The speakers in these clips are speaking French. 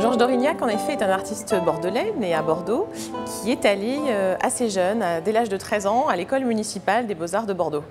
Georges Dorignac, en effet, est un artiste bordelais, né à Bordeaux, qui est allé assez jeune, dès l'âge de 13 ans, à l'école municipale des Beaux-Arts de Bordeaux.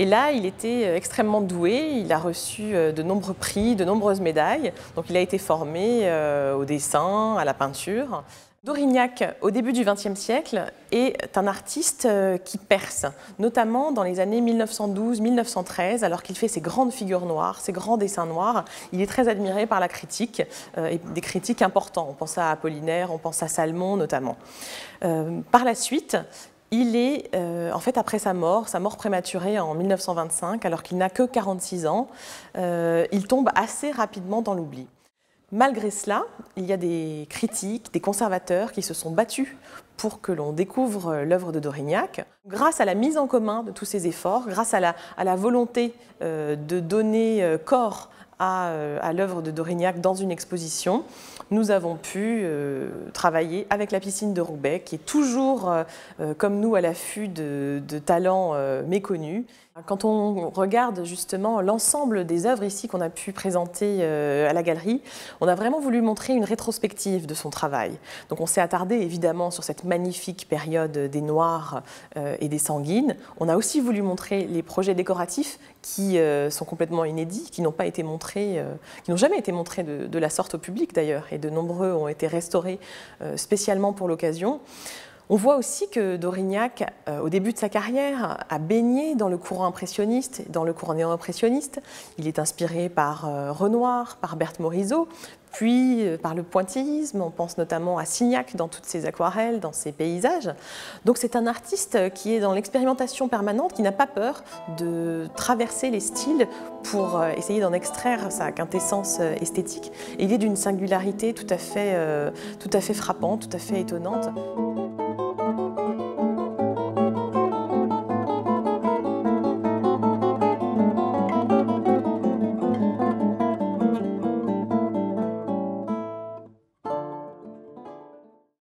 Et là, il était extrêmement doué, il a reçu de nombreux prix, de nombreuses médailles. Donc il a été formé au dessin, à la peinture. Dorignac, au début du XXe siècle, est un artiste qui perce, notamment dans les années 1912-1913, alors qu'il fait ses grandes figures noires, ses grands dessins noirs. Il est très admiré par la critique, et des critiques importants. On pense à Apollinaire, on pense à Salmon notamment. Par la suite, il est, en fait, après sa mort prématurée en 1925, alors qu'il n'a que 46 ans, il tombe assez rapidement dans l'oubli. Malgré cela, il y a des critiques, des conservateurs qui se sont battus pour que l'on découvre l'œuvre de Dorignac. Grâce à la mise en commun de tous ces efforts, grâce à la volonté de donner corps à l'œuvre de Dorignac dans une exposition, nous avons pu travailler avec la piscine de Roubaix, qui est toujours, comme nous, à l'affût de talents méconnus. Quand on regarde justement l'ensemble des œuvres ici qu'on a pu présenter à la galerie, on a vraiment voulu montrer une rétrospective de son travail. Donc on s'est attardé évidemment sur cette magnifique période des Noirs et des Sanguines. On a aussi voulu montrer les projets décoratifs qui sont complètement inédits, qui n'ont pas été montrés, qui n'ont jamais été montrés de la sorte au public d'ailleurs, et de nombreux ont été restaurés spécialement pour l'occasion. On voit aussi que Dorignac, au début de sa carrière, a baigné dans le courant impressionniste, dans le courant néo-impressionniste. Il est inspiré par Renoir, par Berthe Morisot, puis par le pointillisme. On pense notamment à Signac dans toutes ses aquarelles, dans ses paysages. Donc c'est un artiste qui est dans l'expérimentation permanente, qui n'a pas peur de traverser les styles pour essayer d'en extraire sa quintessence esthétique. Et il est d'une singularité tout à fait frappante, tout à fait étonnante.